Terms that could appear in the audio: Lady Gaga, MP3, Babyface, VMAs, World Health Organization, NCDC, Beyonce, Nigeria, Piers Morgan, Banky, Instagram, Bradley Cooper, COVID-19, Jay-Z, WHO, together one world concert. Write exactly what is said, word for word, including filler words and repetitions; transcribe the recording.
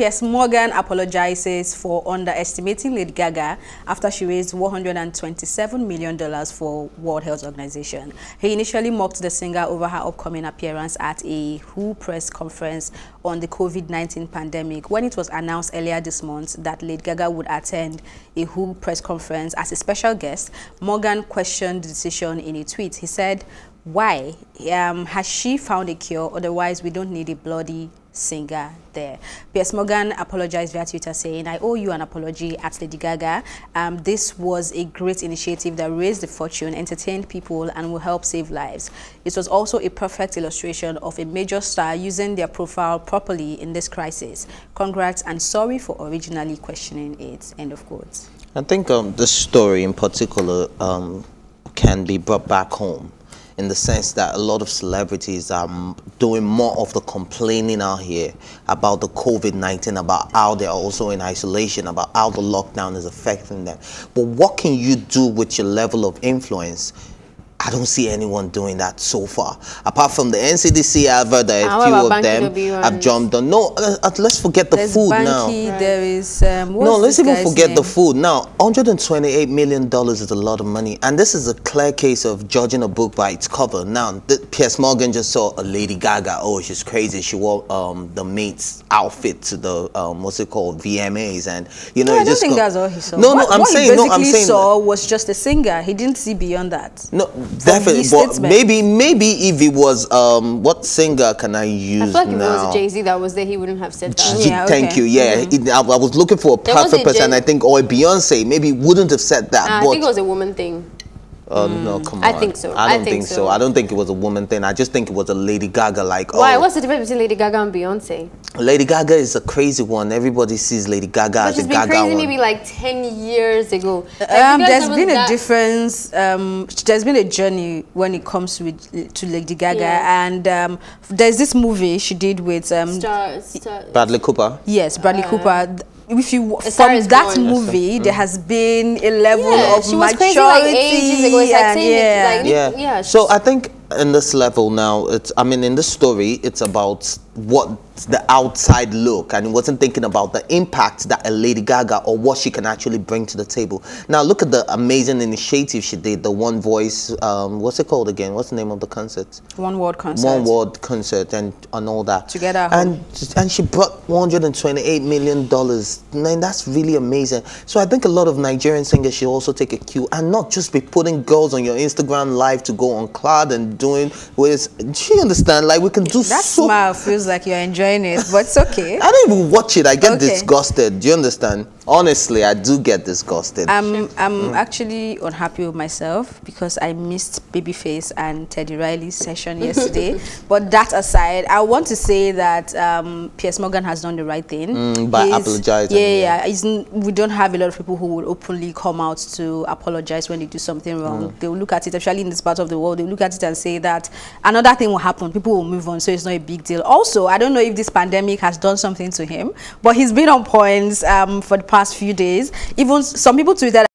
Piers Morgan apologizes for underestimating Lady Gaga after she raised one hundred twenty-seven million dollars for World Health Organization. He initially mocked the singer over her upcoming appearance at a W H O press conference on the COVID nineteen pandemic when it was announced earlier this month that Lady Gaga would attend a W H O press conference as a special guest. Morgan questioned the decision in a tweet. He said, "Why? Um, has she found a cure? Otherwise, we don't need a bloody singer there." Piers Morgan apologized via Twitter saying, "I owe you an apology at Lady Gaga. Um, this was a great initiative that raised the fortune, entertained people, and will help save lives. It was also a perfect illustration of a major star using their profile properly in this crisis. Congrats and sorry for originally questioning it." End of quote. I think um, this story in particular um, can be brought back home, in the sense that a lot of celebrities are doing more of the complaining out here about the COVID nineteen, about how they are also in isolation, about how the lockdown is affecting them. But what can you do with your level of influence? I don't see anyone doing that so far. Apart from the N C D C, I've heard that a few of them have jumped on. No, uh, let's forget the There's food Banky, now. Right. There is, um, no, let's even forget name? the food. Now, one hundred twenty-eight million dollars is a lot of money. And this is a clear case of judging a book by its cover. Now, Piers Morgan just saw a Lady Gaga. Oh, she's crazy. She wore um, the maid's outfit to the, um, what's it called, V M As. And, you know, no, I don't think that's all he saw. No, no, what, I'm what saying, no, I'm saying. What he basically saw was just a singer. He didn't see beyond that. No. Definitely, but maybe, maybe if it was, um, what singer can I use now? I feel like now? if it was Jay-Z that was there, he wouldn't have said that. Yeah, Thank okay. you, yeah. Mm-hmm. it, I, I was looking for a perfect person, I think, or Beyonce, maybe wouldn't have said that. Nah, but I think it was a woman thing. Oh, uh, mm. no, come on. I think so. I don't I think, think so. so. I don't think it was a woman thing. I just think it was a Lady Gaga, like, Why? Oh. What's the difference between Lady Gaga and Beyonce? Lady Gaga is a crazy one. Everybody sees Lady Gaga but as a Gaga one. She's been crazy maybe like ten years ago. Like, um, there's been a difference. Um, there's been a journey when it comes with, to Lady Gaga. Yeah. And um, there's this movie she did with... Um, Star, Star. Bradley Cooper. Yes, Bradley uh. Cooper. If you from that born. movie, there has been a level yeah, of she was maturity. Crazy, like, ages ago. It's like yeah, it, like, yeah. It, yeah. So I think in this level now, it's. I mean, in this story, it's about what the outside look, and it wasn't thinking about the impact that a Lady Gaga or what she can actually bring to the table. Now look at the amazing initiative she did. The One Voice, um, what's it called again? What's the name of the concert? One World Concert. One World Concert and and all that. Together. And and she brought one hundred twenty-eight million dollars. Man, that's really amazing. So I think a lot of Nigerian singers should also take a cue and not just be putting girls on your Instagram live to go on cloud and doing. With, do you understand? Like we can do. That so smile feels like you're enjoying it, but it's okay. I don't even watch it. I get okay. disgusted. Do you understand? Honestly, I do get disgusted. I'm I'm mm. actually unhappy with myself because I missed Babyface and Teddy Riley's session yesterday. But that aside, I want to say that um, Piers Morgan has done the right thing. Mm, by apologizing. Yeah, yeah. He's, we don't have a lot of people who will openly come out to apologize when they do something wrong. Mm. They will look at it, especially in this part of the world, they will look at it and say that another thing will happen. People will move on, so it's not a big deal. Also, I don't know if this pandemic has done something to him, but he's been on points um, for the past few days. Even some people tweeted